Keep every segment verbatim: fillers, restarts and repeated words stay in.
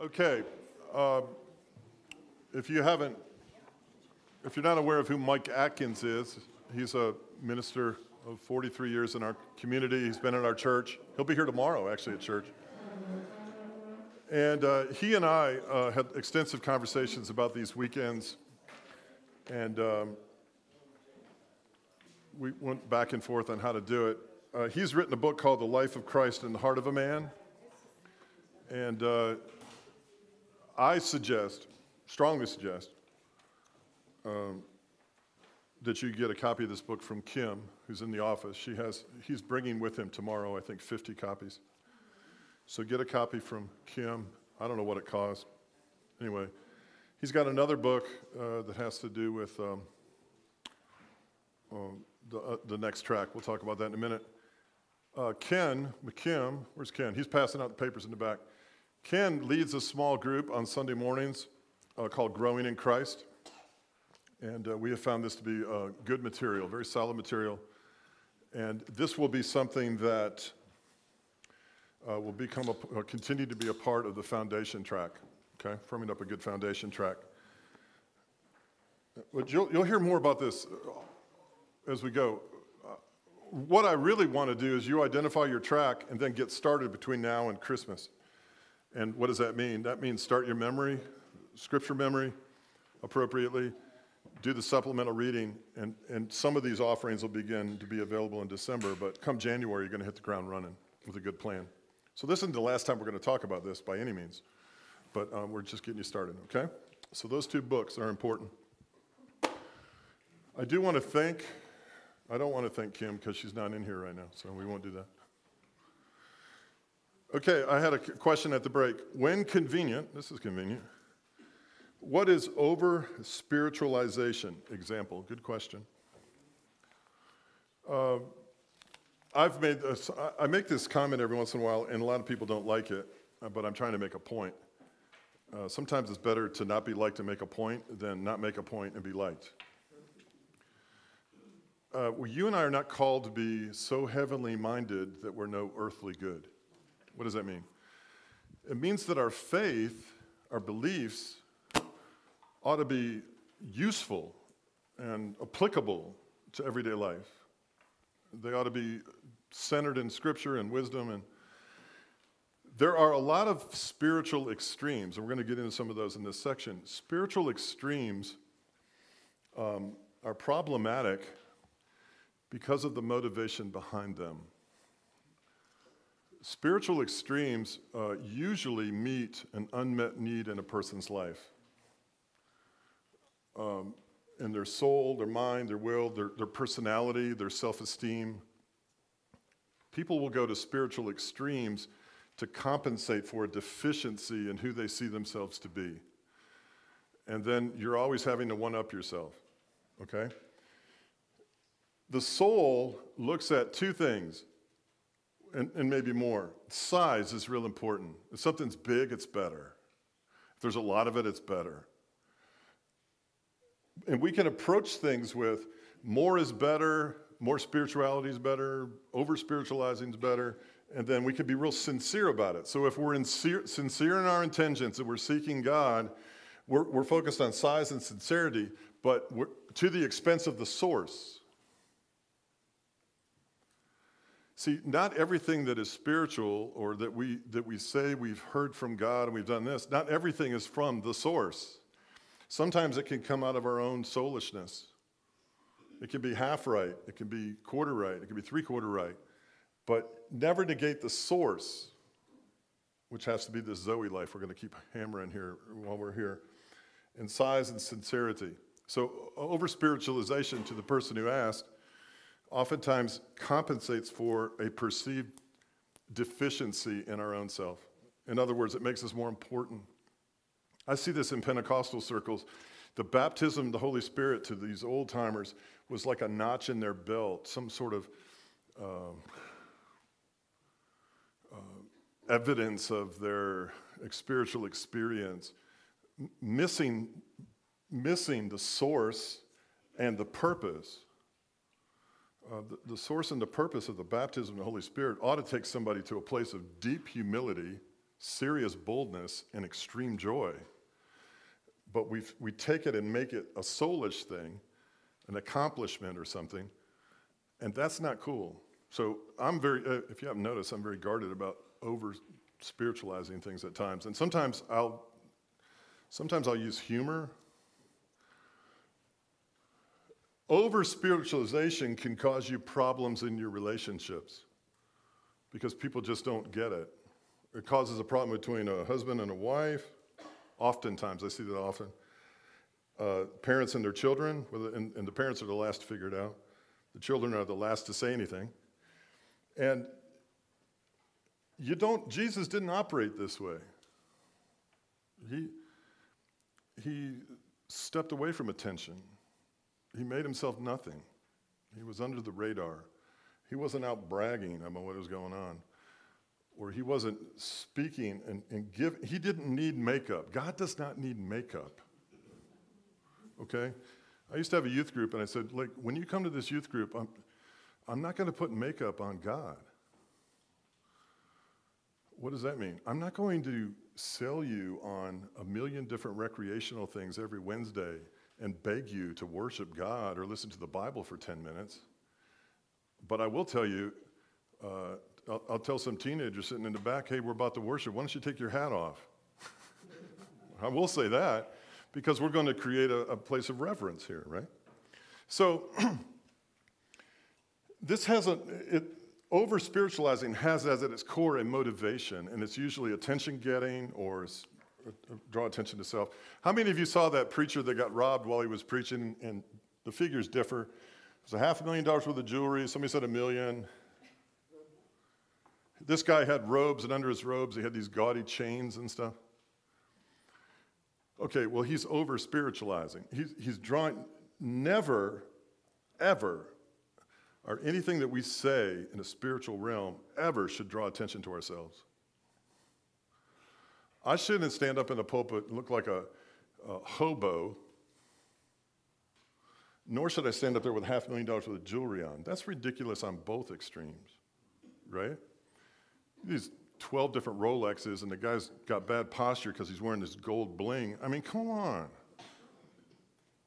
Okay, um, if you haven't, if you're not aware of who Mike Atkins is, he's a minister of forty-three years in our community. He's been in our church. He'll be here tomorrow, actually, at church. And uh, he and I uh, had extensive conversations about these weekends, and um, we went back and forth on how to do it. Uh, he's written a book called The Life of Christ in the Heart of a Man, and uh, I suggest, strongly suggest, um, that you get a copy of this book from Kim, who's in the office. She has, he's bringing with him tomorrow, I think, fifty copies. So get a copy from Kim. I don't know what it costs. Anyway, he's got another book uh, that has to do with um, um, the, uh, the next track. We'll talk about that in a minute. Uh, Ken McKim, where's Ken? He's passing out the papers in the back. Ken leads a small group on Sunday mornings uh, called Growing in Christ. And uh, we have found this to be uh, good material, very solid material. And this will be something that Uh, will become a, uh, continue to be a part of the foundation track, okay? Firming up a good foundation track. But you'll, you'll hear more about this as we go. Uh, what I really want to do is you identify your track and then get started between now and Christmas. And what does that mean? That means start your memory, scripture memory appropriately, do the supplemental reading, and, and some of these offerings will begin to be available in December, but come January, you're going to hit the ground running with a good plan. So this isn't the last time we're going to talk about this by any means, but um, we're just getting you started, okay? So those two books are important. I do want to thank, I don't want to thank Kim because she's not in here right now, so we won't do that. Okay, I had a question at the break. When convenient, this is convenient, what is over-spiritualization example? Good question. Uh, I've made this, I make this comment every once in a while, and a lot of people don't like it, but I'm trying to make a point. Uh, sometimes it's better to not be liked and make a point than not make a point and be liked. Uh, well, you and I are not called to be so heavenly minded that we're no earthly good. What does that mean? It means that our faith, our beliefs, ought to be useful and applicable to everyday life. They ought to be centered in Scripture and wisdom. And there are a lot of spiritual extremes, and we're going to get into some of those in this section. Spiritual extremes um, are problematic because of the motivation behind them. Spiritual extremes uh, usually meet an unmet need in a person's life. Um, in their soul, their mind, their will, their, their personality, their self-esteem. People will go to spiritual extremes to compensate for a deficiency in who they see themselves to be. And then you're always having to one-up yourself, okay? The soul looks at two things, and, and maybe more. Size is real important. If something's big, it's better. If there's a lot of it, it's better. And we can approach things with more is better, more spirituality is better, over-spiritualizing is better, and then we can be real sincere about it. So if we're sincere, sincere in our intentions and we're seeking God, we're, we're focused on size and sincerity, but we're, to the expense of the source. See, not everything that is spiritual or that we, that we say we've heard from God and we've done this, not everything is from the source. Sometimes it can come out of our own soulishness. It can be half right. It can be quarter right. It can be three-quarter right. But never negate the source, which has to be this Zoe life. We're going to keep hammering here while we're here. And size and sincerity. So over-spiritualization, to the person who asked, oftentimes compensates for a perceived deficiency in our own self. In other words, it makes us more important. I see this in Pentecostal circles. The baptism of the Holy Spirit to these old-timers was like a notch in their belt, some sort of uh, uh, evidence of their spiritual experience, M missing, missing the source and the purpose. Uh, the, the source and the purpose of the baptism of the Holy Spirit ought to take somebody to a place of deep humility serious boldness and extreme joy. But we we take it and make it a soulish thing, an accomplishment or something, and that's not cool. So I'm very, uh, if you haven't noticed, I'm very guarded about over-spiritualizing things at times. And sometimes I'll, sometimes I'll use humor. Over-spiritualization can cause you problems in your relationships because people just don't get it. It causes a problem between a husband and a wife. Oftentimes, I see that often. Uh, parents and their children, and, and the parents are the last to figure it out. The children are the last to say anything. And you don't, Jesus didn't operate this way. He, he stepped away from attention. He made himself nothing. He was under the radar. He wasn't out bragging about what was going on. Or he wasn't speaking and, and giving. He didn't need makeup. God does not need makeup. Okay? I used to have a youth group, and I said, like, when you come to this youth group, I'm, I'm not going to put makeup on God. What does that mean? I'm not going to sell you on a million different recreational things every Wednesday and beg you to worship God or listen to the Bible for ten minutes. But I will tell you, uh, I'll, I'll tell some teenager sitting in the back, hey, we're about to worship. Why don't you take your hat off? I will say that. Because we're going to create a, a place of reverence here, right? So this has a, it, over-spiritualizing has as at its core a motivation, and it's usually attention-getting or uh, draw attention to self. How many of you saw that preacher that got robbed while he was preaching, and the figures differ? It was a half a million dollars worth of jewelry. Somebody said a million. This guy had robes, and under his robes he had these gaudy chains and stuff. Okay, well, he's over-spiritualizing. He's, he's drawing, never, ever, or anything that we say in a spiritual realm ever should draw attention to ourselves. I shouldn't stand up in a pulpit and look like a, a hobo, nor should I stand up there with half a million dollars worth of jewelry on. That's ridiculous on both extremes, right? These twelve different Rolexes, and the guy's got bad posture because he's wearing this gold bling. I mean, come on,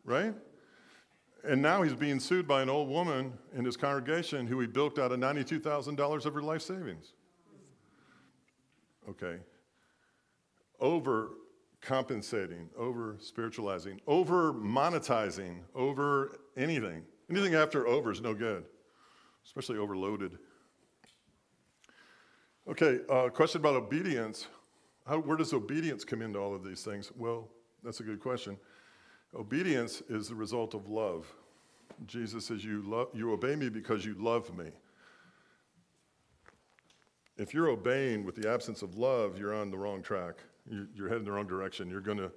right? And now he's being sued by an old woman in his congregation who he bilked out of ninety-two thousand dollars of her life savings. Okay. Over-compensating, over-spiritualizing, over-monetizing, over anything. Anything after over is no good, especially overloaded. Okay, uh, question about obedience. How, where does obedience come into all of these things? Well, that's a good question. Obedience is the result of love. Jesus says, you, love, you obey me because you love me. If you're obeying with the absence of love, you're on the wrong track. You're, you're heading the wrong direction. You're, gonna,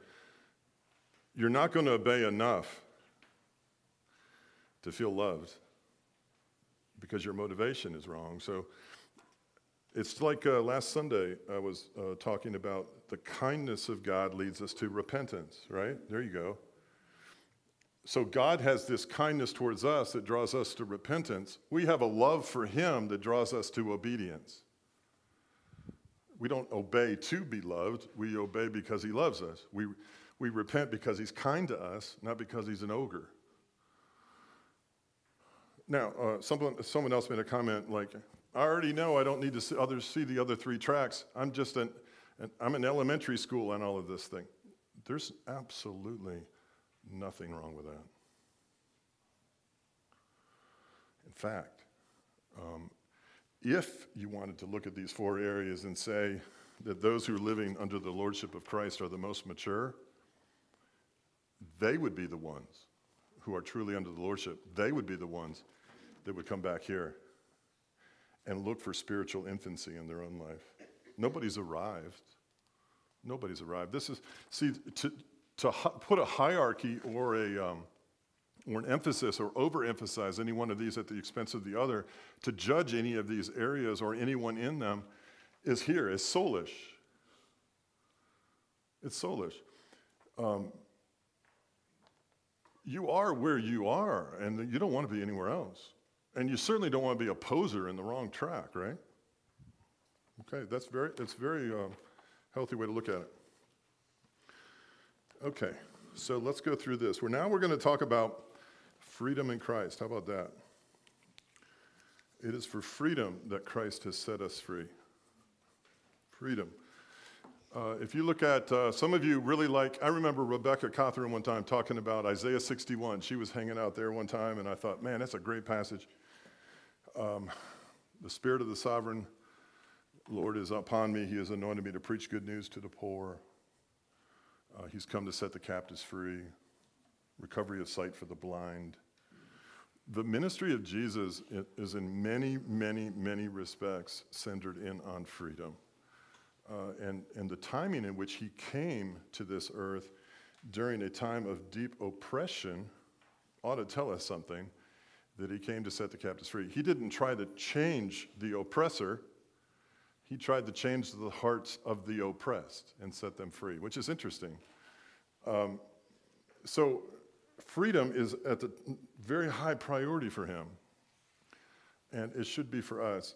you're not going to obey enough to feel loved because your motivation is wrong. So it's like uh, last Sunday I was uh, talking about the kindness of God leads us to repentance, right? There you go. So God has this kindness towards us that draws us to repentance. We have a love for him that draws us to obedience. We don't obey to be loved. We obey because he loves us. We, we repent because he's kind to us, not because he's an ogre. Now, uh, someone, someone else made a comment like, I already know I don't need to see, others see the other three tracks. I'm just an, an, I'm in elementary school on all of this thing. There's absolutely nothing wrong with that. In fact, um, if you wanted to look at these four areas and say that those who are living under the lordship of Christ are the most mature, they would be the ones who are truly under the lordship. They would be the ones that would come back here and look for spiritual infancy in their own life. Nobody's arrived. Nobody's arrived. This is, see, to, to put a hierarchy or, a, um, or an emphasis or overemphasize any one of these at the expense of the other, to judge any of these areas or anyone in them is here, is soulish. It's soulish. Um, you are where you are, and you don't want to be anywhere else. And you certainly don't want to be a poser in the wrong track, right? Okay, that's very, it's very um, healthy way to look at it. Okay, so let's go through this. We're, now we're going to talk about freedom in Christ. How about that? It is for freedom that Christ has set us free. Freedom. Uh, if you look at, uh, some of you really like, I remember Rebecca Cothran one time talking about Isaiah sixty-one. She was hanging out there one time, and I thought, man, that's a great passage. Um, the Spirit of the Sovereign Lord is upon me. He has anointed me to preach good news to the poor. Uh, he's come to set the captives free, recovery of sight for the blind. The ministry of Jesus is in many, many, many respects centered in on freedom. Uh, and, and the timing in which he came to this earth during a time of deep oppression ought to tell us something, that he came to set the captives free. He didn't try to change the oppressor. He tried to change the hearts of the oppressed and set them free, which is interesting. Um, so freedom is at the very high priority for him, and it should be for us.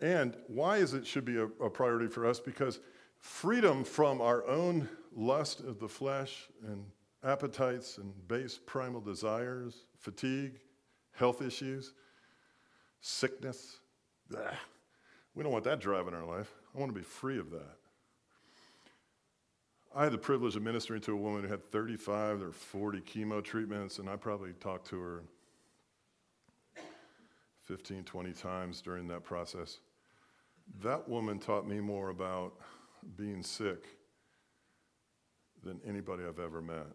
And why is it should be a, a priority for us? Because freedom from our own lust of the flesh and appetites and base primal desires, fatigue, health issues, sickness, bleh. We don't want that driving our life. I want to be free of that. I had the privilege of ministering to a woman who had thirty-five or forty chemo treatments, and I probably talked to her fifteen, twenty times during that process. That woman taught me more about being sick than anybody I've ever met.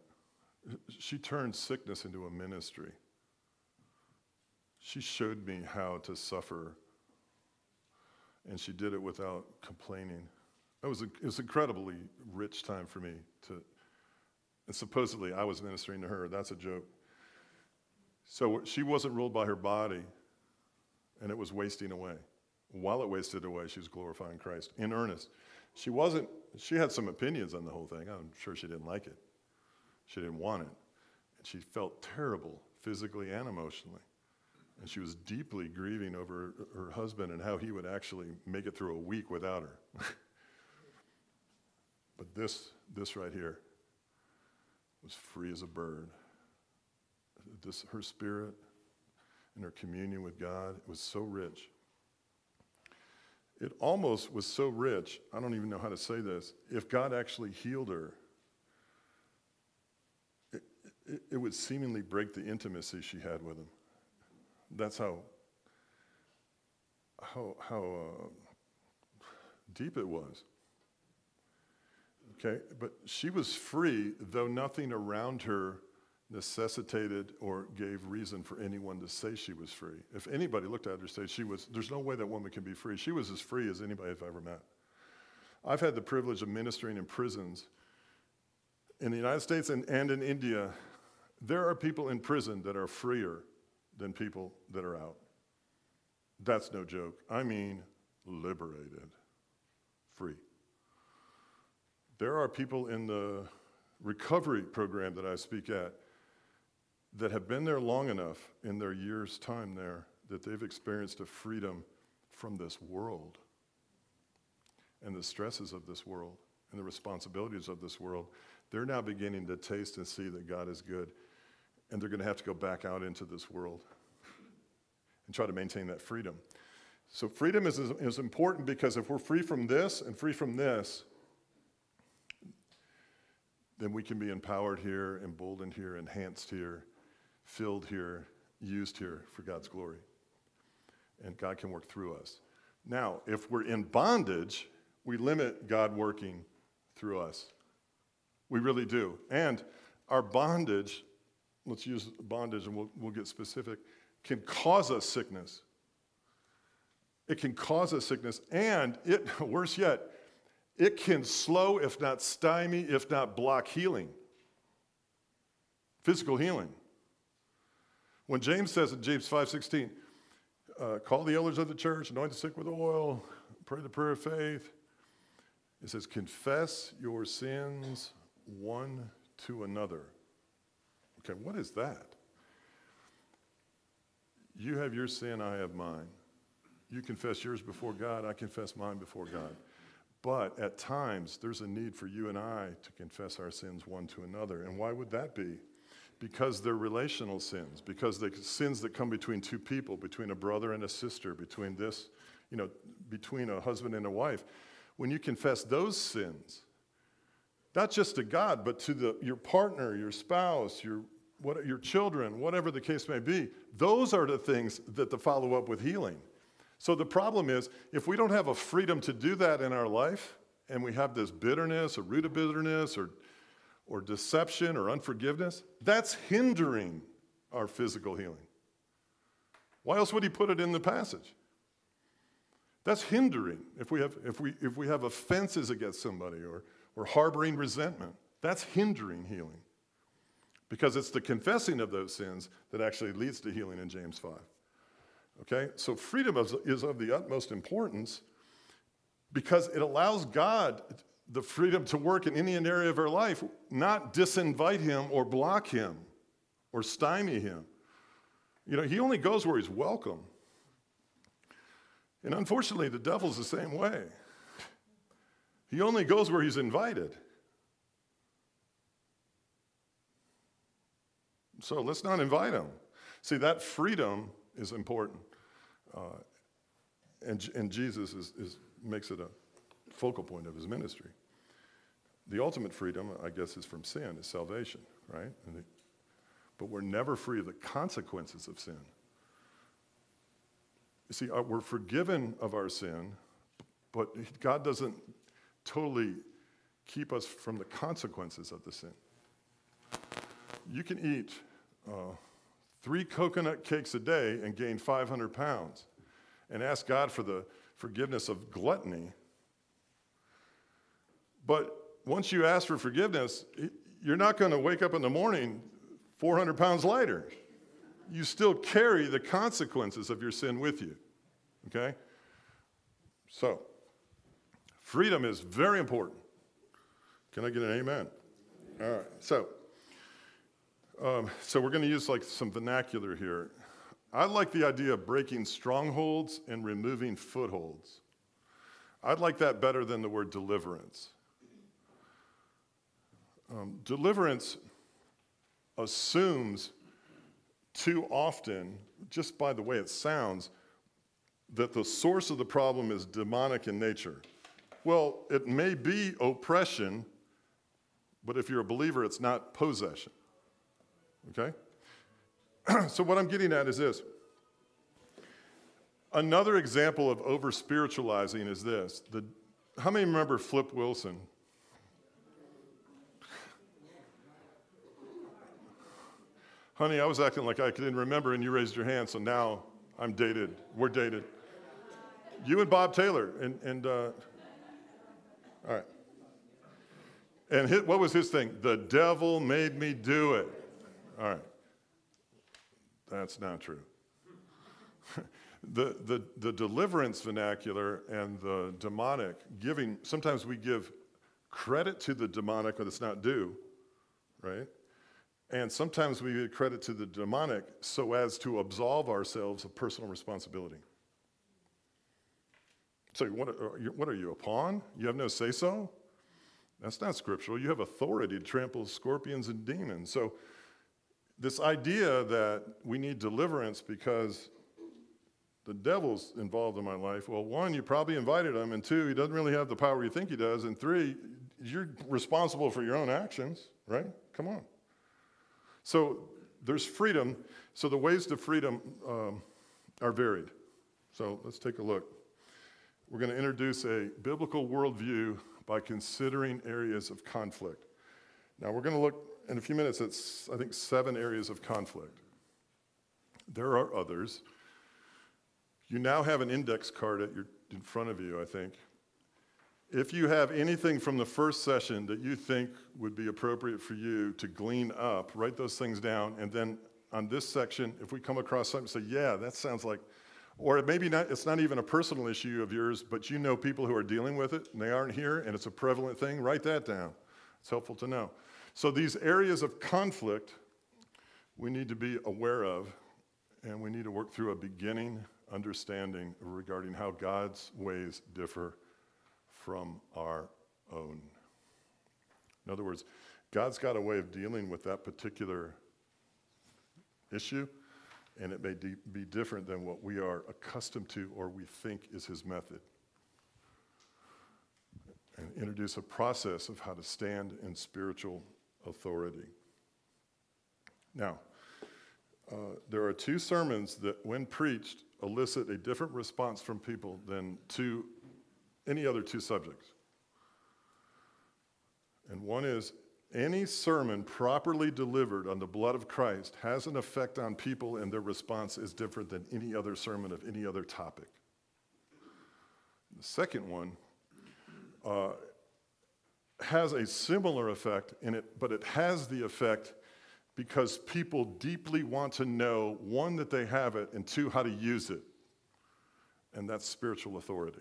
She turned sickness into a ministry. She showed me how to suffer, and she did it without complaining. It was, a, it was an incredibly rich time for me to, and supposedly I was ministering to her. That's a joke. So she wasn't ruled by her body, and it was wasting away. While it wasted away, she was glorifying Christ in earnest. She wasn't, she had some opinions on the whole thing. I'm sure she didn't like it. She didn't want it. And she felt terrible physically and emotionally. And she was deeply grieving over her husband and how he would actually make it through a week without her. But this, this right here was free as a bird. This, her spirit and her communion with God, it was so rich. It almost was so rich, I don't even know how to say this, if God actually healed her, it, it, it would seemingly break the intimacy she had with him. That's how how, how uh, deep it was. Okay, but she was free, though nothing around her necessitated or gave reason for anyone to say she was free. If anybody looked at her and said she was, there's no way that woman can be free. She was as free as anybody I've ever met. I've had the privilege of ministering in prisons in the United States and, and in India. There are people in prison that are freer than people that are out. That's no joke. I mean liberated, free. There are people in the recovery program that I speak at that have been there long enough in their year's time there that they've experienced a freedom from this world and the stresses of this world and the responsibilities of this world. They're now beginning to taste and see that God is good. And they're going to have to go back out into this world and try to maintain that freedom. So freedom is, is important, because if we're free from this and free from this, then we can be empowered here, emboldened here, enhanced here, filled here, used here for God's glory. And God can work through us. Now, if we're in bondage, we limit God working through us. We really do. And our bondage, let's use bondage and we'll, we'll get specific, can cause us sickness. It can cause us sickness, and it, worse yet, it can slow, if not stymie, if not block healing, physical healing. When James says in James five sixteen, uh, call the elders of the church, anoint the sick with oil, pray the prayer of faith, it says, confess your sins one to another. Okay, what is that? You have your sin, I have mine. You confess yours before God, I confess mine before God. But at times, there's a need for you and I to confess our sins one to another. And why would that be? Because they're relational sins, because they're sins that come between two people, between a brother and a sister, between this, you know, between a husband and a wife. When you confess those sins, not just to God, but to the, your partner, your spouse, your, what, your children, whatever the case may be, those are the things that the follow up with healing. So the problem is, if we don't have a freedom to do that in our life, and we have this bitterness, or root of bitterness, or, or deception, or unforgiveness, that's hindering our physical healing. Why else would he put it in the passage? That's hindering. If we have, if we, if we have offenses against somebody, or, or harboring resentment, that's hindering healing. Because it's the confessing of those sins that actually leads to healing in James five. Okay, so freedom is of the utmost importance because it allows God the freedom to work in any area of our life, not disinvite him or block him or stymie him. You know, he only goes where he's welcome. And unfortunately, the devil's the same way. He only goes where he's invited. So let's not invite him. See, that freedom is important. Uh, and, and Jesus is, is, makes it a focal point of his ministry. The ultimate freedom, I guess, is from sin, is salvation, right? And the, but we're never free of the consequences of sin. You see, we're forgiven of our sin, but God doesn't totally keep us from the consequences of the sin. You can eat uh, three coconut cakes a day and gain five hundred pounds and ask God for the forgiveness of gluttony. But once you ask for forgiveness, you're not going to wake up in the morning four hundred pounds lighter. You still carry the consequences of your sin with you, okay? So, freedom is very important. Can I get an amen? All right, so, um, so we're going to use like some vernacular here. I like the idea of breaking strongholds and removing footholds. I'd like that better than the word deliverance. Um, deliverance assumes too often, just by the way it sounds, that the source of the problem is demonic in nature. Well, it may be oppression, but if you're a believer, it's not possession. Okay? So what I'm getting at is this. Another example of over-spiritualizing is this. The, how many remember Flip Wilson? Honey, I was acting like I didn't remember, and you raised your hand, so now I'm dated. We're dated. You and Bob Taylor. And, and uh, all right. And his, what was his thing? The devil made me do it. All right. That's not true. the, the, the deliverance vernacular and the demonic giving, sometimes we give credit to the demonic when it's not due, right? And sometimes we give credit to the demonic so as to absolve ourselves of personal responsibility. So what are you, what are you, a pawn? You have no say-so? That's not scriptural. You have authority to trample scorpions and demons. So this idea that we need deliverance because the devil's involved in my life, well, one, you probably invited him, and two, he doesn't really have the power you think he does, and three, you're responsible for your own actions, right? Come on. So there's freedom. So the ways to freedom um, are varied. So let's take a look. We're going to introduce a biblical worldview by considering areas of conflict. Now we're going to look in a few minutes at, I think, seven areas of conflict. There are others. You now have an index card at your, in front of you, I think. If you have anything from the first session that you think would be appropriate for you to glean up, write those things down, and then on this section, if we come across something, say, yeah, that sounds like, or maybe not, it's not even a personal issue of yours, but you know people who are dealing with it, and they aren't here, and it's a prevalent thing, write that down. It's helpful to know. So these areas of conflict we need to be aware of, and we need to work through a beginning understanding regarding how God's ways differ from our own. In other words, God's got a way of dealing with that particular issue, and it may be different than what we are accustomed to or we think is his method. And introduce a process of how to stand in spiritual authority. Now, uh, there are two sermons that, when preached, elicit a different response from people than two, any other two subjects. And one is, any sermon properly delivered on the blood of Christ has an effect on people, and their response is different than any other sermon of any other topic. The second one uh, has a similar effect, in it, but it has the effect because people deeply want to know, one, that they have it, and two, how to use it. And that's spiritual authority.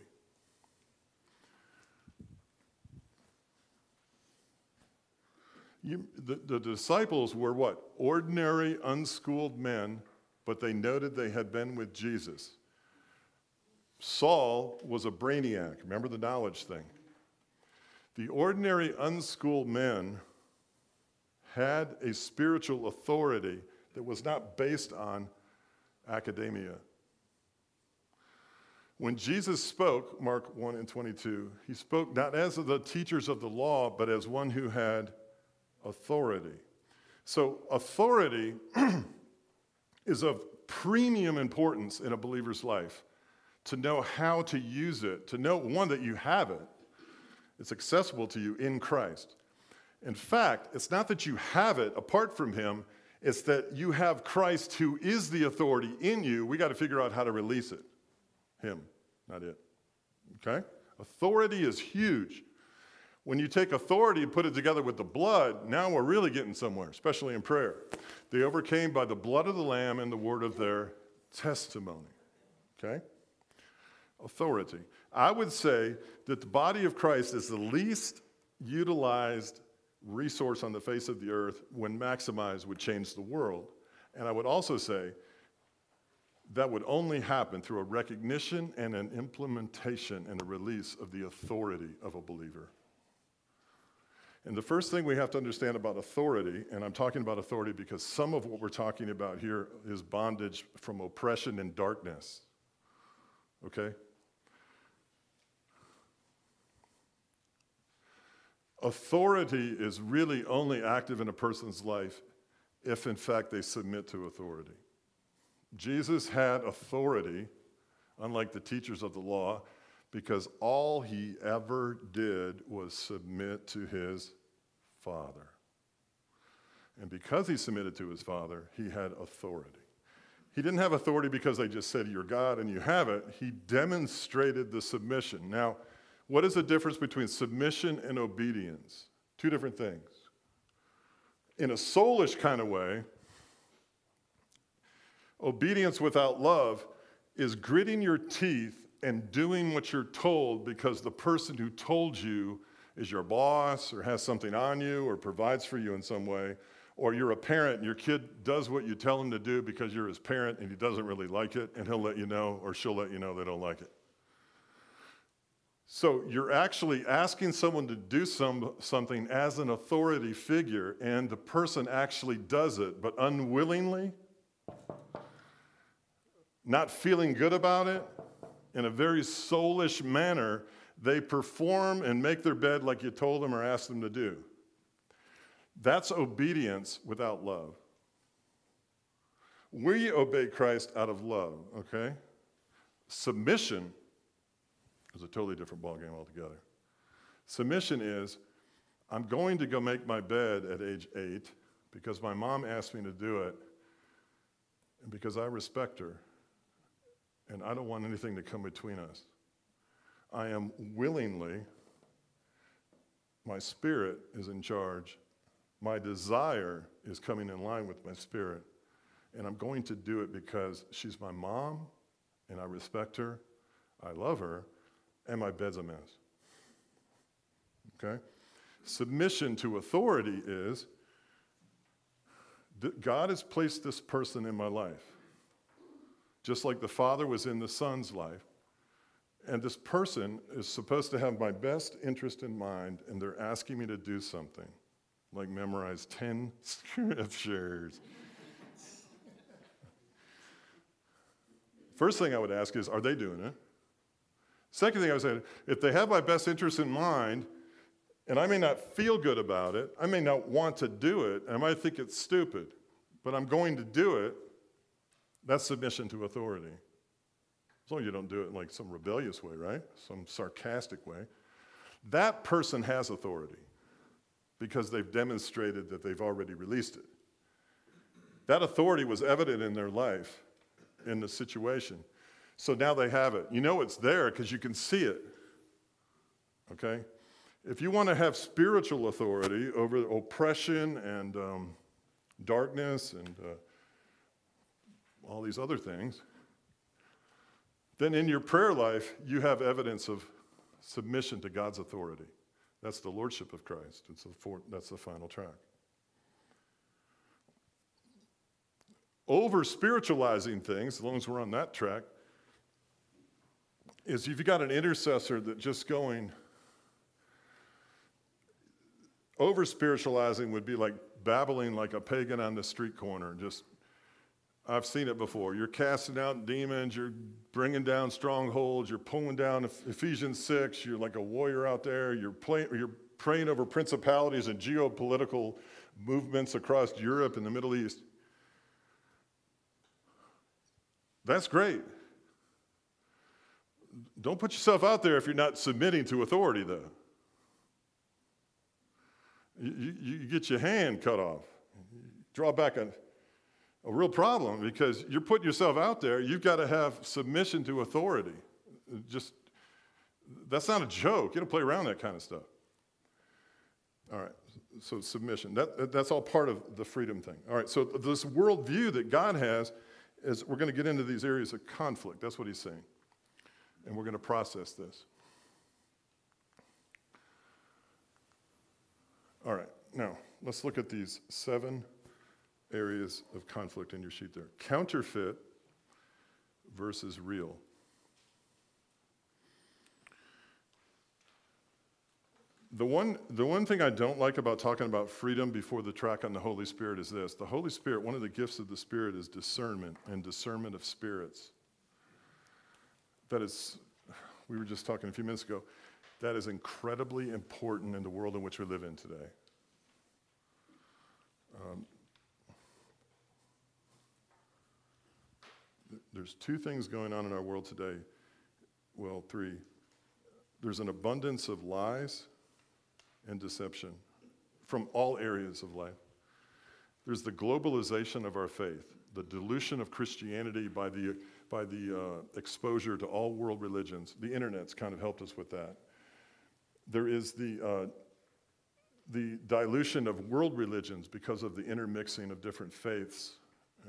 You, the, the disciples were what? Ordinary, unschooled men, but they noted they had been with Jesus. Saul was a brainiac. Remember the knowledge thing. The ordinary, unschooled men had a spiritual authority that was not based on academia. When Jesus spoke, Mark one and twenty-two, he spoke not as of the teachers of the law, but as one who had authority. So authority is of premium importance in a believer's life, to know how to use it, to know, one, that you have it. It's accessible to you in Christ. In fact, it's not that you have it apart from him, it's that you have Christ, who is the authority, in you. We got to figure out how to release it. Him, not it. Okay? Authority is huge. When you take authority and put it together with the blood, now we're really getting somewhere, especially in prayer. They overcame by the blood of the Lamb and the word of their testimony. Okay? Authority. I would say that the body of Christ is the least utilized resource on the face of the earth when maximized would change the world. And I would also say that would only happen through a recognition and an implementation and a release of the authority of a believer. And the first thing we have to understand about authority, and I'm talking about authority because some of what we're talking about here is bondage from oppression and darkness, okay? Authority is really only active in a person's life if, in fact, they submit to authority. Jesus had authority, unlike the teachers of the law, because all he ever did was submit to his Father. And because he submitted to his Father, he had authority. He didn't have authority because they just said, you're God and you have it. He demonstrated the submission. Now, what is the difference between submission and obedience? Two different things. In a soulish kind of way, obedience without love is gritting your teeth and doing what you're told because the person who told you is your boss or has something on you or provides for you in some way, or you're a parent and your kid does what you tell him to do because you're his parent and he doesn't really like it, and he'll let you know or she'll let you know they don't like it. So you're actually asking someone to do some, something as an authority figure, and the person actually does it, but unwillingly, not feeling good about it. In a very soulish manner, they perform and make their bed like you told them or asked them to do. That's obedience without love. We obey Christ out of love, okay? Submission is a totally different ballgame altogether. Submission is, I'm going to go make my bed at age eight because my mom asked me to do it and because I respect her. And I don't want anything to come between us. I am willingly, my spirit is in charge. My desire is coming in line with my spirit. And I'm going to do it because she's my mom, and I respect her, I love her, and my bed's a mess. Okay? Submission to authority is, God has placed this person in my life. Just like the Father was in the Son's life, And this person is supposed to have my best interest in mind, and they're asking me to do something, like memorize ten scriptures. First thing I would ask is, are they doing it? Second thing I would say, if they have my best interest in mind, and I may not feel good about it, I may not want to do it, and I might think it's stupid, but I'm going to do it, that's submission to authority. As long as you don't do it in like some rebellious way, right? Some sarcastic way. That person has authority because they've demonstrated that they've already released it. That authority was evident in their life, in the situation. So now they have it. You know it's there because you can see it, okay? If you want to have spiritual authority over oppression and um, darkness and uh, all these other things, then in your prayer life, you have evidence of submission to God's authority. That's the lordship of Christ. It's the four, that's the final track. Over-spiritualizing things, as long as we're on that track, is if you've got an intercessor that's just going, over-spiritualizing would be like babbling like a pagan on the street corner, just I've seen it before. You're casting out demons. You're bringing down strongholds. You're pulling down Ephesians six. You're like a warrior out there. You're, play, you're praying over principalities and geopolitical movements across Europe and the Middle East. That's great. Don't put yourself out there if you're not submitting to authority, though. You, you, you get your hand cut off. You draw back a... A real problem, because you're putting yourself out there. You've got to have submission to authority. Just, that's not a joke. You don't play around that kind of stuff. All right, so submission. That, that's all part of the freedom thing. All right, so this worldview that God has is we're going to get into these areas of conflict. That's what he's saying. And we're going to process this. All right, now let's look at these seven areas of conflict in your sheet there. Counterfeit versus real. The one, the one thing I don't like about talking about freedom before the track on the Holy Spirit is this. The Holy Spirit, one of the gifts of the Spirit is discernment and discernment of spirits. That is, we were just talking a few minutes ago, that is incredibly important in the world in which we live in today. Um, There's two things going on in our world today. Well, three. There's an abundance of lies and deception from all areas of life. There's the globalization of our faith, the dilution of Christianity by the, by the uh, exposure to all world religions. The internet's kind of helped us with that. There is the, uh, the dilution of world religions because of the intermixing of different faiths.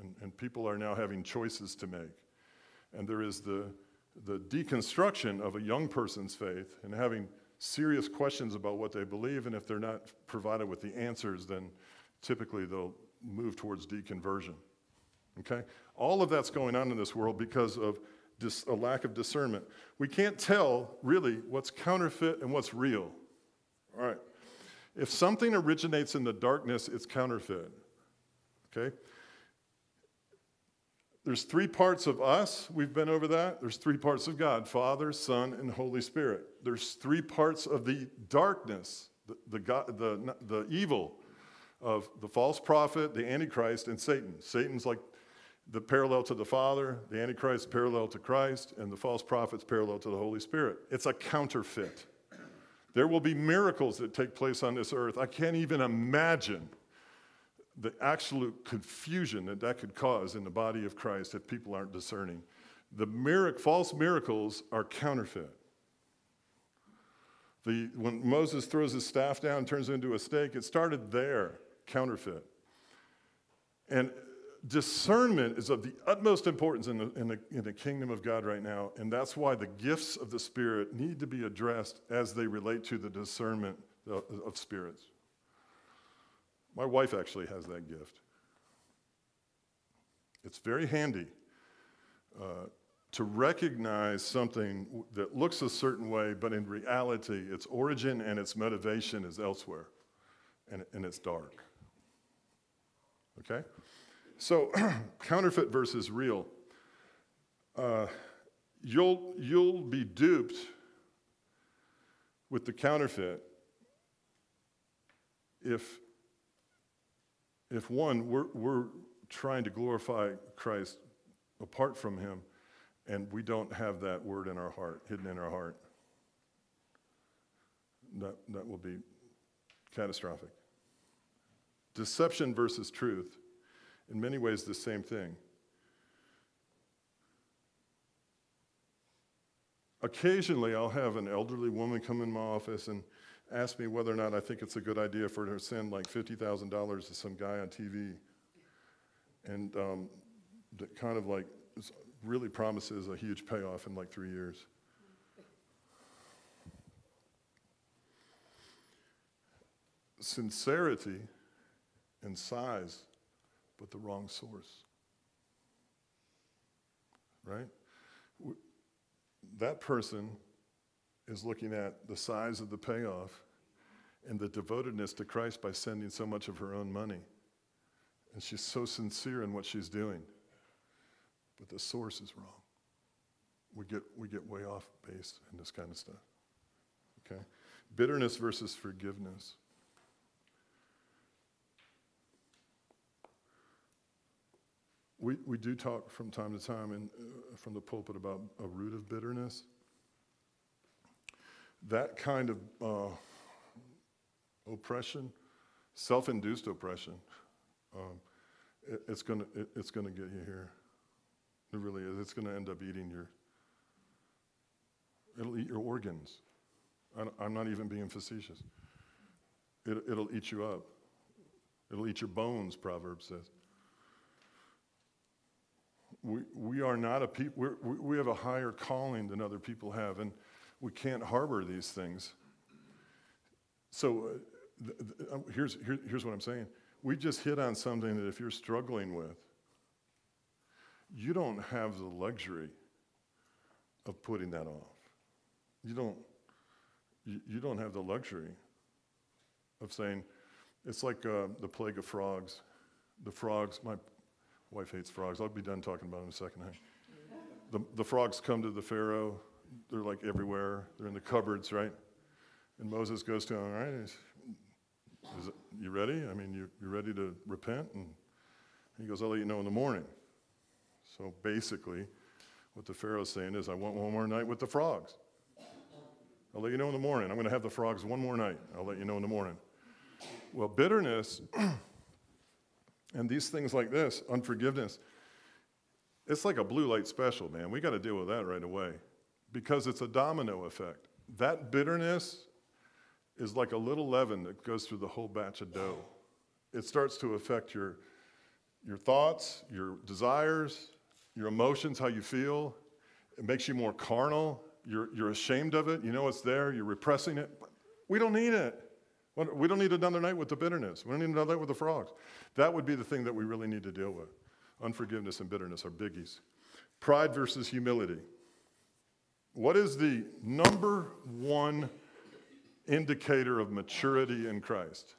And, and people are now having choices to make. And there is the, the deconstruction of a young person's faith and having serious questions about what they believe, and if they're not provided with the answers, then typically they'll move towards deconversion, okay? All of that's going on in this world because of dis- a lack of discernment. We can't tell, really, what's counterfeit and what's real, all right? If something originates in the darkness, it's counterfeit, okay? There's three parts of us, we've been over that. There's three parts of God, Father, Son, and Holy Spirit. There's three parts of the darkness, the, the, God, the, the evil of the false prophet, the Antichrist, and Satan. Satan's like the parallel to the Father, the Antichrist parallel to Christ, and the false prophet's parallel to the Holy Spirit. It's a counterfeit. There will be miracles that take place on this earth. I can't even imagine the absolute confusion that that could cause in the body of Christ if people aren't discerning. The miracle, false miracles are counterfeit. The, when Moses throws his staff down and turns it into a stake, it started there, counterfeit. And discernment is of the utmost importance in the, in the, in the kingdom of God right now, and that's why the gifts of the Spirit need to be addressed as they relate to the discernment of, of spirits. My wife actually has that gift. It's very handy. Uh, to recognize something that looks a certain way, but in reality, its origin and its motivation is elsewhere, and, and it's dark. Okay? So counterfeit versus real. Uh, you'll, you'll be duped with the counterfeit if, if one, we're, we're trying to glorify Christ apart from him, and we don't have that word in our heart, hidden in our heart. That, that will be catastrophic. Deception versus truth. In many ways, the same thing. Occasionally, I'll have an elderly woman come in my office and ask me whether or not I think it's a good idea for her to send like fifty thousand dollars to some guy on T V. And um, that kind of like really promises a huge payoff in like three years. Sincerity and size, but the wrong source. Right? That person is looking at the size of the payoff and the devotedness to Christ by sending so much of her own money. And she's so sincere in what she's doing. But the source is wrong. We get, we get way off base in this kind of stuff. Okay? Bitterness versus forgiveness. We, we do talk from time to time in, uh, from the pulpit about a root of bitterness. That kind of uh, oppression, self-induced oppression, um, it, it's gonna it, it's gonna get you here. It really is. It's gonna end up eating your it'll eat your organs. I don't, I'm not even being facetious. It, it'll eat you up. It'll eat your bones. Proverbs says. We, we are not a people, we have a higher calling than other people have, and we can't harbor these things. So uh, th th here's, here, here's what I'm saying. We just hit on something that if you're struggling with, you don't have the luxury of putting that off. You don't, you, you don't have the luxury of saying, it's like uh, the plague of frogs. The frogs, my wife hates frogs. I'll be done talking about them in a second. Hey? The, the frogs come to the Pharaoh. They're like everywhere. They're in the cupboards, right? And Moses goes to him, all right, is, is it, you ready? I mean, you, you ready to repent? And he goes, I'll let you know in the morning. So basically, what the Pharaoh's saying is, I want one more night with the frogs. I'll let you know in the morning. I'm going to have the frogs one more night. I'll let you know in the morning. Well, bitterness... And these things like this, unforgiveness, it's like a blue light special, man. We got to deal with that right away because it's a domino effect. That bitterness is like a little leaven that goes through the whole batch of dough. It starts to affect your, your thoughts, your desires, your emotions, how you feel. It makes you more carnal. You're, you're ashamed of it. You know it's there. You're repressing it. We don't need it. We don't need another night with the bitterness. We don't need another night with the frogs. That would be the thing that we really need to deal with. Unforgiveness and bitterness are biggies. Pride versus humility. What is the number one indicator of maturity in Christ?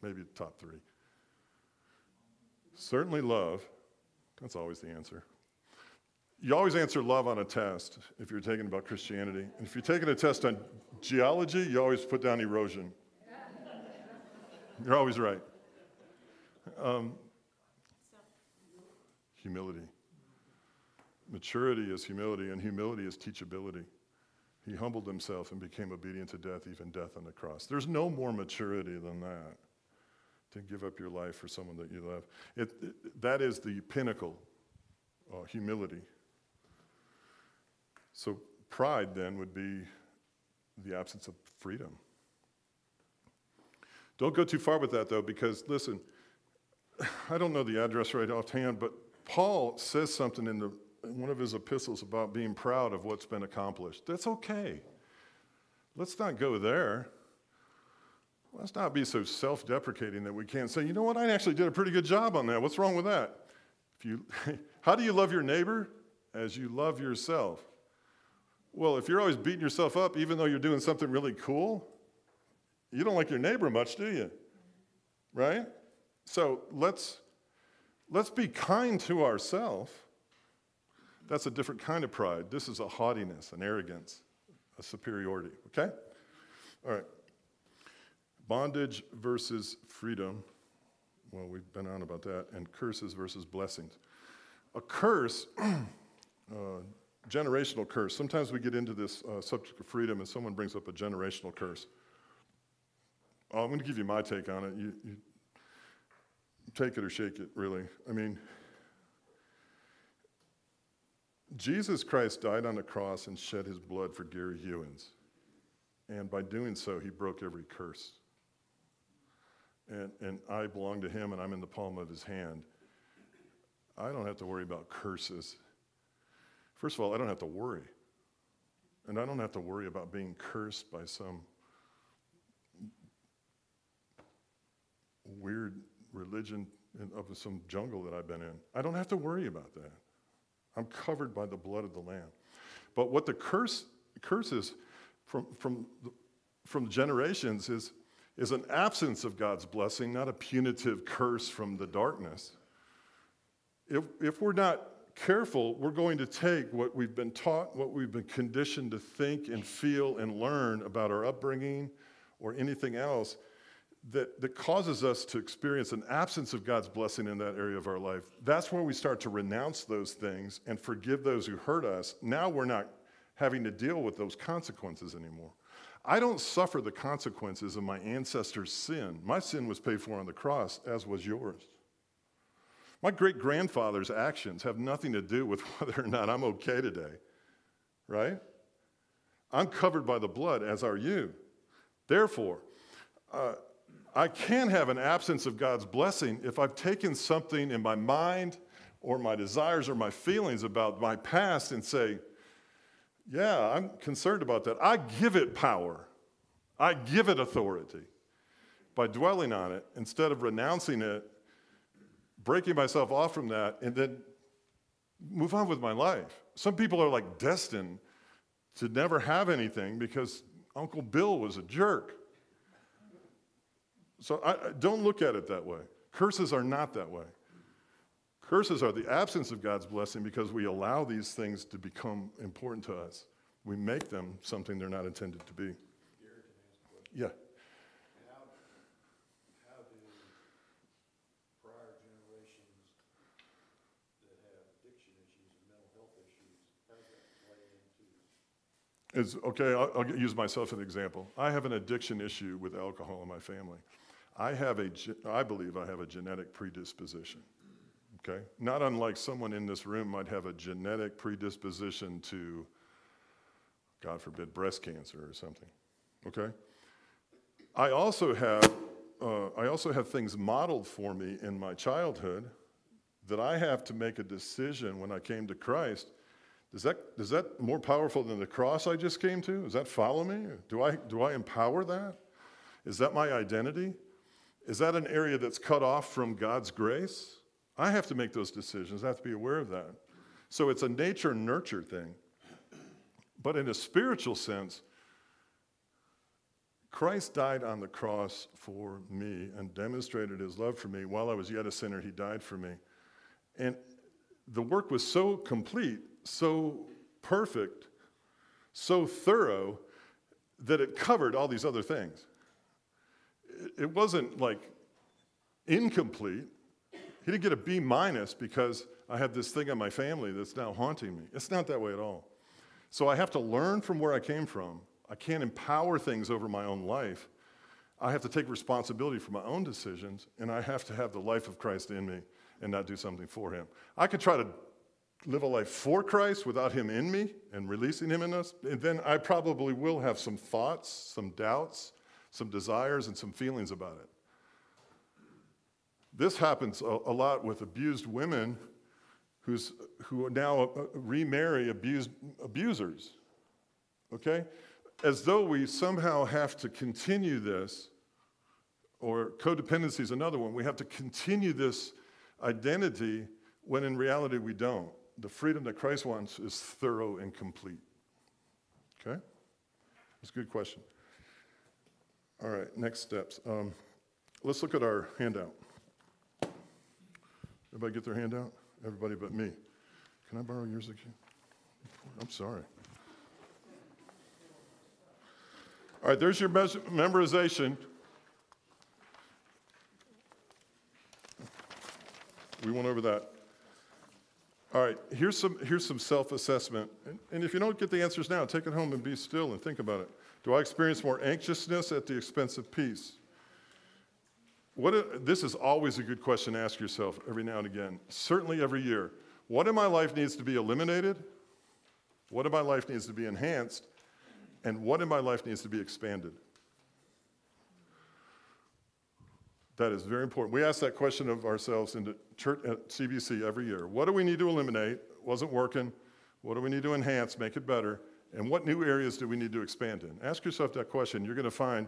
Maybe top three. Certainly love. That's always the answer. You always answer love on a test if you're taking about Christianity. And if you're taking a test on geology, you always put down erosion. You're always right. Um, humility. Maturity is humility, and humility is teachability. He humbled himself and became obedient to death, even death on the cross. There's no more maturity than that, to give up your life for someone that you love. It, it, that is the pinnacle, uh, humility. So pride, then, would be the absence of freedom. Don't go too far with that, though, because, listen, I don't know the address right offhand, but Paul says something in, the, in one of his epistles about being proud of what's been accomplished. That's okay. Let's not go there. Let's not be so self-deprecating that we can't say, you know what, I actually did a pretty good job on that. What's wrong with that? If you, how do you love your neighbor? as you love yourself. Well, if you're always beating yourself up, even though you're doing something really cool, you don't like your neighbor much, do you? Right? So let's, let's be kind to ourselves. That's a different kind of pride. This is a haughtiness, an arrogance, a superiority, okay? All right. Bondage versus freedom. Well, we've been on about that. And curses versus blessings. A curse, uh, generational curse. Sometimes we get into this uh, subject of freedom and someone brings up a generational curse. Oh, I'm going to give you my take on it. You, you take it or shake it, really. I mean, Jesus Christ died on the cross and shed his blood for Gary Hewins. And by doing so, he broke every curse. And, and I belong to him, and I'm in the palm of his hand. I don't have to worry about curses. First of all, I don't have to worry. And I don't have to worry about being cursed by some weird religion of some jungle that I've been in. I don't have to worry about that. I'm covered by the blood of the Lamb. But what the curse curses from, from, from generations is, is an absence of God's blessing, not a punitive curse from the darkness. If, if we're not careful, we're going to take what we've been taught, what we've been conditioned to think and feel and learn about our upbringing or anything else that, that causes us to experience an absence of God's blessing in that area of our life. That's where we start to renounce those things and forgive those who hurt us. Now we're not having to deal with those consequences anymore. I don't suffer the consequences of my ancestors' sin. My sin was paid for on the cross, as was yours. My great-grandfather's actions have nothing to do with whether or not I'm okay today, right? I'm covered by the blood, as are you. Therefore, uh, I can have an absence of God's blessing if I've taken something in my mind or my desires or my feelings about my past and say, yeah, I'm concerned about that. I give it power. I give it authority by dwelling on it instead of renouncing it, breaking myself off from that, and then move on with my life. Some people are like destined to never have anything because Uncle Bill was a jerk. So I, I don't look at it that way. Curses are not that way. Curses are the absence of God's blessing because we allow these things to become important to us. We make them something they're not intended to be. Yeah. How, how do prior generations that have addiction issues and mental health issues, how does that play into? It's, okay, I'll, I'll use myself as an example. I have an addiction issue with alcohol in my family. I, have a, I believe I have a genetic predisposition. Okay? Not unlike someone in this room might have a genetic predisposition to, God forbid, breast cancer or something. Okay? I also have, uh, I also have things modeled for me in my childhood that I have to make a decision when I came to Christ. Is that, is that more powerful than the cross I just came to? Does that follow me? Do I, do I empower that? Is that my identity? Is that an area that's cut off from God's grace? I have to make those decisions. I have to be aware of that. So it's a nature-nurture thing. But in a spiritual sense, Christ died on the cross for me and demonstrated his love for me. While I was yet a sinner, he died for me. And the work was so complete, so perfect, so thorough, that it covered all these other things. It wasn't like incomplete. He didn't get a B minus because I have this thing in my family that's now haunting me. It's not that way at all. So I have to learn from where I came from. I can't empower things over my own life. I have to take responsibility for my own decisions, and I have to have the life of Christ in me and not do something for him. I could try to live a life for Christ without him in me and releasing him in us, and then I probably will have some thoughts, some doubts, some desires, and some feelings about it. This happens a, a lot with abused women who's, who now remarry abused abusers, okay? As though we somehow have to continue this, or codependency is another one. We have to continue this identity when in reality we don't. the freedom that Christ wants is thorough and complete. Okay? That's a good question. All right, next steps. Um, let's look at our handout. Everybody get their handout? Everybody but me. Can I borrow yours again? I'm sorry. All right, there's your memorization. We went over that. All right, here's some, here's some self-assessment. And, and if you don't get the answers now, take it home and be still and think about it. Do I experience more anxiousness at the expense of peace? What a, this is always a good question to ask yourself every now and again, certainly every year. What in my life needs to be eliminated? What in my life needs to be enhanced? And what in my life needs to be expanded? That is very important. We ask that question of ourselves into church at C B C every year. What do we need to eliminate? Wasn't working. What do we need to enhance, make it better? And what new areas do we need to expand in? Ask yourself that question. You're going to find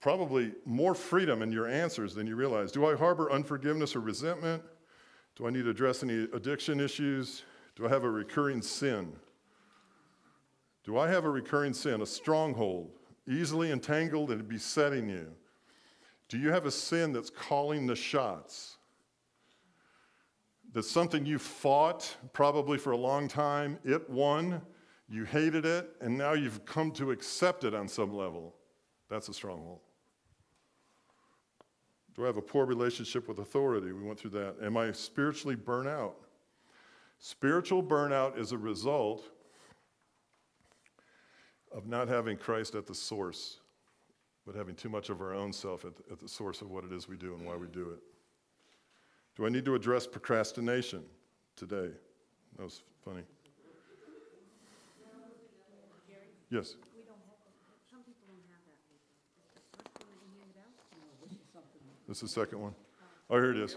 probably more freedom in your answers than you realize. Do I harbor unforgiveness or resentment? Do I need to address any addiction issues? Do I have a recurring sin? Do I have a recurring sin, a stronghold, easily entangled and besetting you? Do you have a sin that's calling the shots? That's something you fought probably for a long time, it won, you hated it, and now you've come to accept it on some level. That's a stronghold. Do I have a poor relationship with authority? We went through that. Am I spiritually burnt out? Spiritual burnout is a result of not having Christ at the source, but having too much of our own self at the, at the source of what it is we do and why we do it. Do I need to address procrastination today? That was funny. Yes? We don't have that. Some people don't have that. This is the second one. Oh, here it is.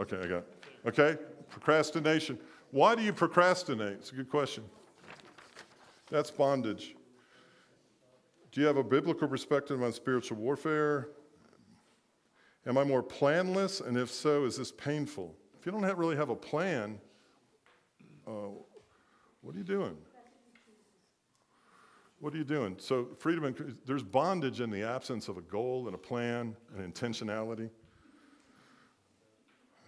Okay, I got it. Okay, procrastination. Why do you procrastinate? It's a good question. That's bondage. Do you have a biblical perspective on spiritual warfare? Am I more planless? And if so, is this painful? If you don't have, really have a plan, uh, what are you doing? What are you doing? So freedom, and, there's bondage in the absence of a goal and a plan and intentionality.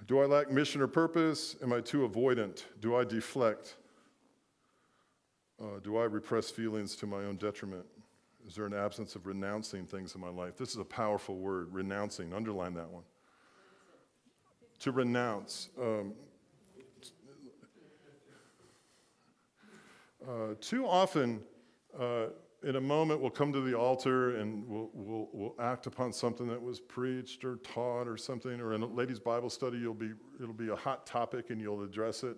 Do I lack mission or purpose? Am I too avoidant? Do I deflect? Uh, do I repress feelings to my own detriment? Is there an absence of renouncing things in my life? This is a powerful word, renouncing. Underline that one. To renounce. Um, uh, too often, uh, in a moment, we'll come to the altar and we'll, we'll, we'll act upon something that was preached or taught or something, or in a ladies' Bible study, you'll be, it'll be a hot topic and you'll address it.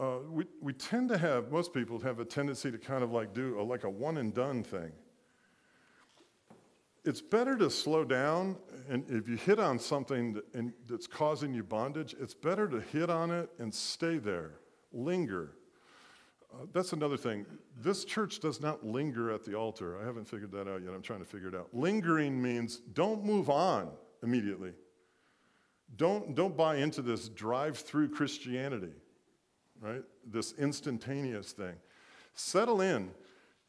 Uh, we, we tend to have, most people have a tendency to kind of like do a, like a one and done thing. It's better to slow down, and if you hit on something that, and that's causing you bondage, it's better to hit on it and stay there, linger. Uh, that's another thing. This church does not linger at the altar. I haven't figured that out yet. I'm trying to figure it out. Lingering means don't move on immediately. Don't, don't buy into this drive-through Christianity, right? This instantaneous thing. Settle in.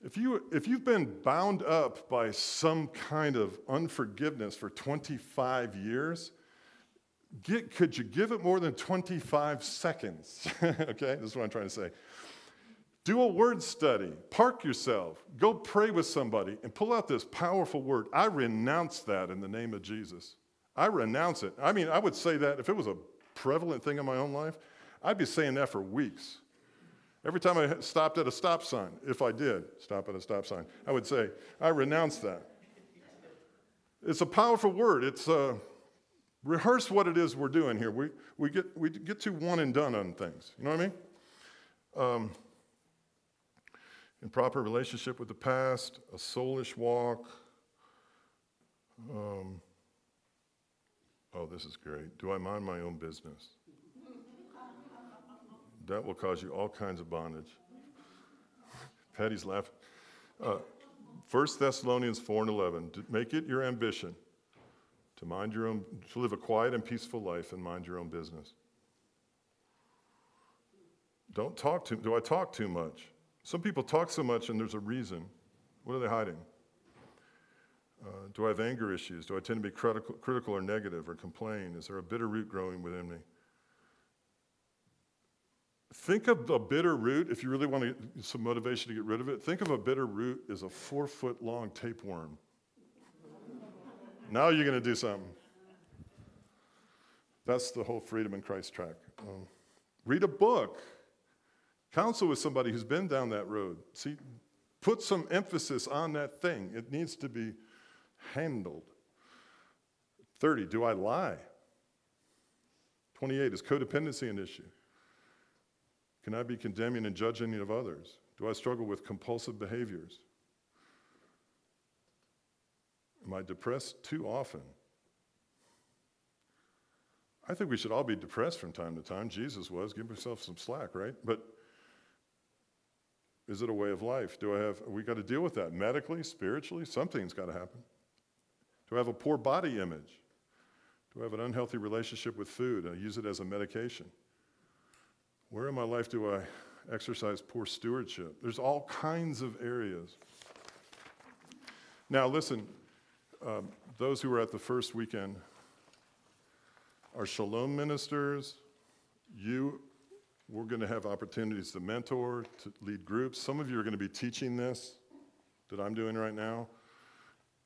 If, you, if you've been bound up by some kind of unforgiveness for twenty-five years, get, could you give it more than twenty-five seconds? Okay, this is what I'm trying to say. Do a word study, park yourself, go pray with somebody, and pull out this powerful word. I renounce that in the name of Jesus. I renounce it. I mean, I would say that if it was a prevalent thing in my own life, I'd be saying that for weeks. Every time I stopped at a stop sign, if I did stop at a stop sign, I would say, I renounce that. It's a powerful word. It's uh, rehearse what it is we're doing here. We, we, get, we get too one and done on things. You know what I mean? Um... Improper relationship with the past, a soulish walk. Um, oh, this is great. Do I mind my own business? That will cause you all kinds of bondage. Patty's laughing. Uh, First Thessalonians four and eleven, make it your ambition to mind your own, to live a quiet and peaceful life and mind your own business. Don't talk too, do I talk too much? Some people talk so much and there's a reason. What are they hiding? Uh, do I have anger issues? Do I tend to be critical, critical or negative or complain? Is there a bitter root growing within me? Think of a bitter root, if you really want to get some motivation to get rid of it, think of a bitter root as a four foot long tapeworm. Now you're going to do something. That's the whole Freedom in Christ track. Um, read a book. Counsel with somebody who's been down that road. See, put some emphasis on that thing. It needs to be handled. thirty, do I lie? twenty-eight, is codependency an issue? Can I be condemning and judging of others? Do I struggle with compulsive behaviors? Am I depressed too often? I think we should all be depressed from time to time. Jesus was. Give yourself some slack, right? But is it a way of life? Do I have, we got to deal with that medically, spiritually? Something's got to happen. Do I have a poor body image? Do I have an unhealthy relationship with food? I use it as a medication. Where in my life do I exercise poor stewardship? There's all kinds of areas. Now, listen, um, those who were at the first weekend are Shalom ministers. You, we're going to have opportunities to mentor, to lead groups. Some of you are going to be teaching this that I'm doing right now.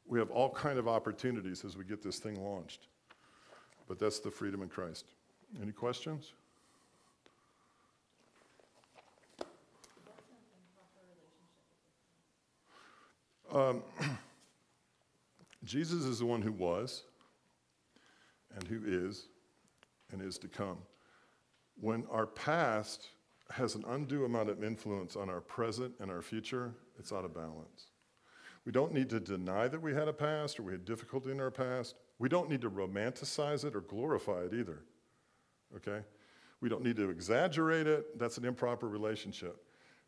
We have all kinds of opportunities as we get this thing launched. But that's the Freedom in Christ. Any questions? Um, Jesus is the one who was, and who is, and is to come. When our past has an undue amount of influence on our present and our future, it's out of balance. We don't need to deny that we had a past or we had difficulty in our past. We don't need to romanticize it or glorify it either, okay? We don't need to exaggerate it. That's an improper relationship.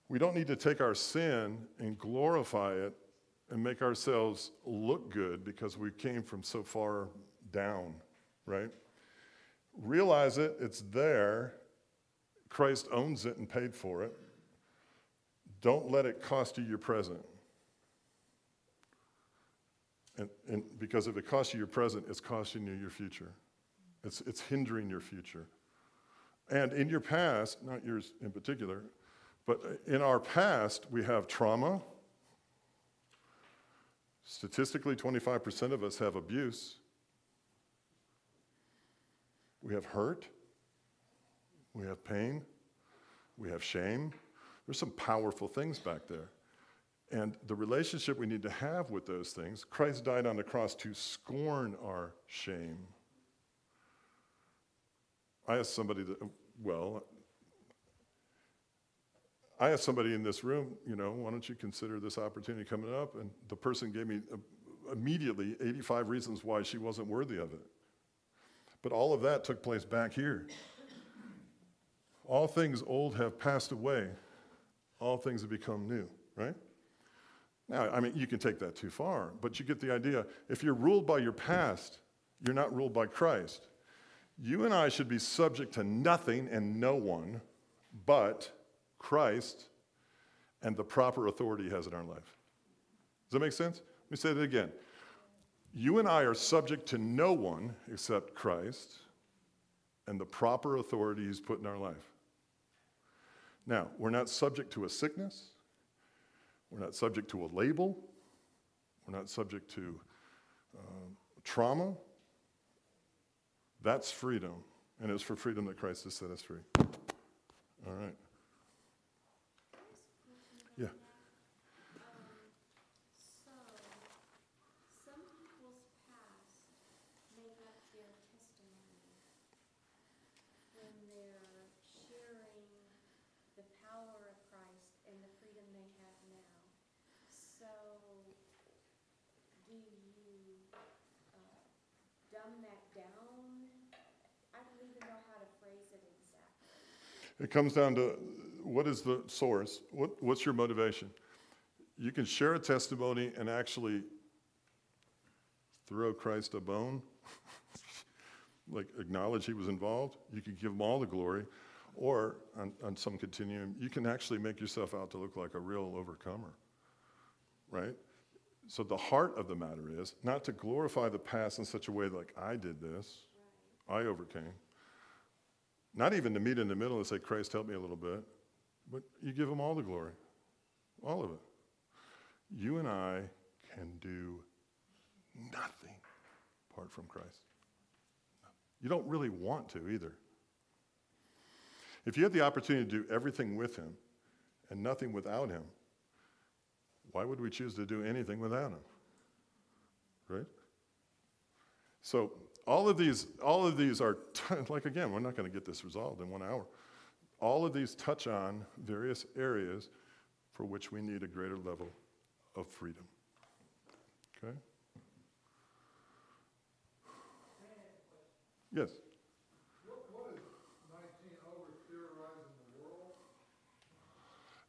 We don't need to take our sin and glorify it and make ourselves look good because we came from so far down, right? Realize it, it's there. Christ owns it and paid for it. Don't let it cost you your present. And, and because if it costs you your present, it's costing you your future. It's, it's hindering your future. And in your past, not yours in particular, but in our past, we have trauma. Statistically, twenty-five percent of us have abuse. We have hurt. We have pain. We have shame. There's some powerful things back there. And the relationship we need to have with those things, Christ died on the cross to scorn our shame. I asked somebody, that, well, I asked somebody in this room, you know, why don't you consider this opportunity coming up? And the person gave me immediately eighty-five reasons why she wasn't worthy of it. But all of that took place back here. All things old have passed away. All things have become new, right? Now, I mean, you can take that too far, but you get the idea. If you're ruled by your past, you're not ruled by Christ. You and I should be subject to nothing and no one but Christ and the proper authority he has in our life. Does that make sense? Let me say that again. You and I are subject to no one except Christ and the proper authority he's put in our life. Now, we're not subject to a sickness. We're not subject to a label. We're not subject to uh, trauma. That's freedom, and it's for freedom that Christ has set us free. All right. Yeah. It comes down to what is the source? What, what's your motivation? you can share a testimony and actually throw Christ a bone, like acknowledge he was involved. You could give him all the glory. Or on, on some continuum, you can actually make yourself out to look like a real overcomer, right? So the heart of the matter is not to glorify the past in such a way like I did this, I overcame. Not even to meet in the middle and say, Christ, help me a little bit. But you give him all the glory, all of it. You and I can do nothing apart from Christ. You don't really want to either. If you had the opportunity to do everything with him and nothing without him, why would we choose to do anything without him? Right? So all of these, all of these are, like again, we're not going to get this resolved in one hour. All of these touch on various areas for which we need a greater level of freedom. Okay? Yes?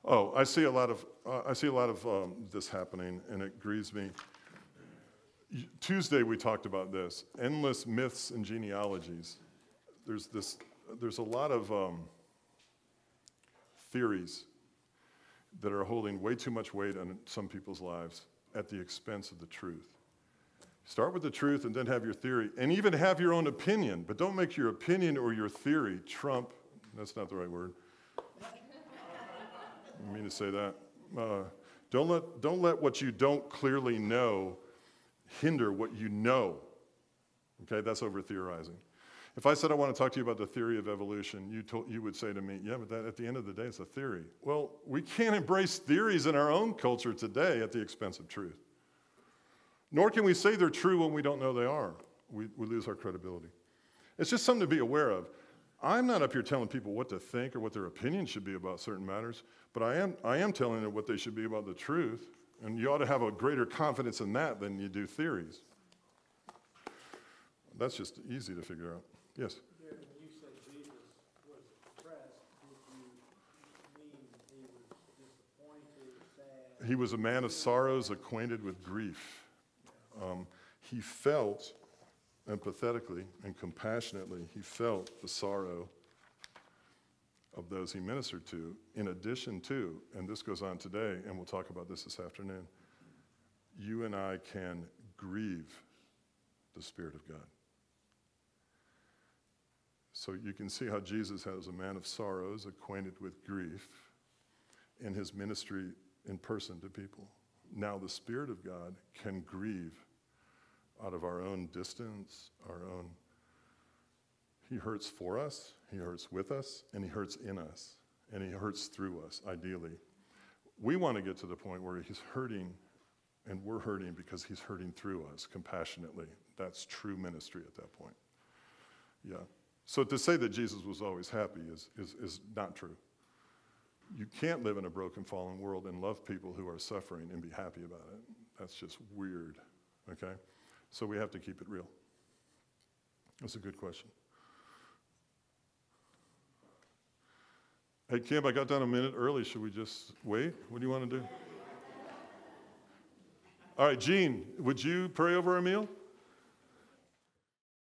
Oh, I see a lot of, uh, I see a lot of um, this happening, and it grieves me. Tuesday we talked about this, endless myths and genealogies. There's, this, there's a lot of um, theories that are holding way too much weight on some people's lives at the expense of the truth. Start with the truth and then have your theory, and even have your own opinion, but don't make your opinion or your theory trump, that's not the right word, I mean to say that. Uh, don't let, don't let what you don't clearly know hinder what you know. Okay, that's over-theorizing. If I said I want to talk to you about the theory of evolution, you, told, you would say to me, yeah, but that, at the end of the day, it's a theory. Well, we can't embrace theories in our own culture today at the expense of truth. Nor can we say they're true when we don't know they are. We, we lose our credibility. It's just something to be aware of. I'm not up here telling people what to think or what their opinion should be about certain matters, but I am, I am telling them what they should be about the truth, and you ought to have a greater confidence in that than you do theories. That's just easy to figure out. Yes? When you say Jesus was depressed, did you mean he was disappointed, sad? He was a man of sorrows, acquainted with grief. Um, he felt... empathetically and compassionately, he felt the sorrow of those he ministered to, in addition to, and this goes on today, and we'll talk about this this afternoon, you and I can grieve the Spirit of God. So you can see how Jesus was a man of sorrows, acquainted with grief, in his ministry in person to people. Now the Spirit of God can grieve out of our own distance, our own. He hurts for us, he hurts with us, and he hurts in us, and he hurts through us, ideally. We want to get to the point where he's hurting, and we're hurting because he's hurting through us compassionately. That's true ministry at that point. Yeah. So to say that Jesus was always happy is, is, is not true. You can't live in a broken, fallen world and love people who are suffering and be happy about it. That's just weird, okay? So we have to keep it real. That's a good question. Hey, Kim, I got down a minute early. Should we just wait? What do you want to do? All right, Jean, would you pray over our meal?